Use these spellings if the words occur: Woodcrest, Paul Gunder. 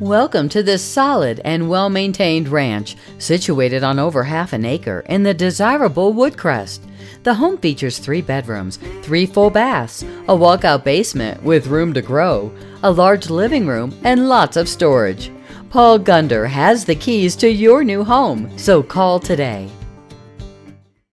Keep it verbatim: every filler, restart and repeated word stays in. Welcome to this solid and well-maintained ranch, situated on over half an acre in the desirable Woodcrest. The home features three bedrooms, three full baths, a walkout basement with room to grow, a large living room, and lots of storage. Paul Gunder has the keys to your new home, so call today.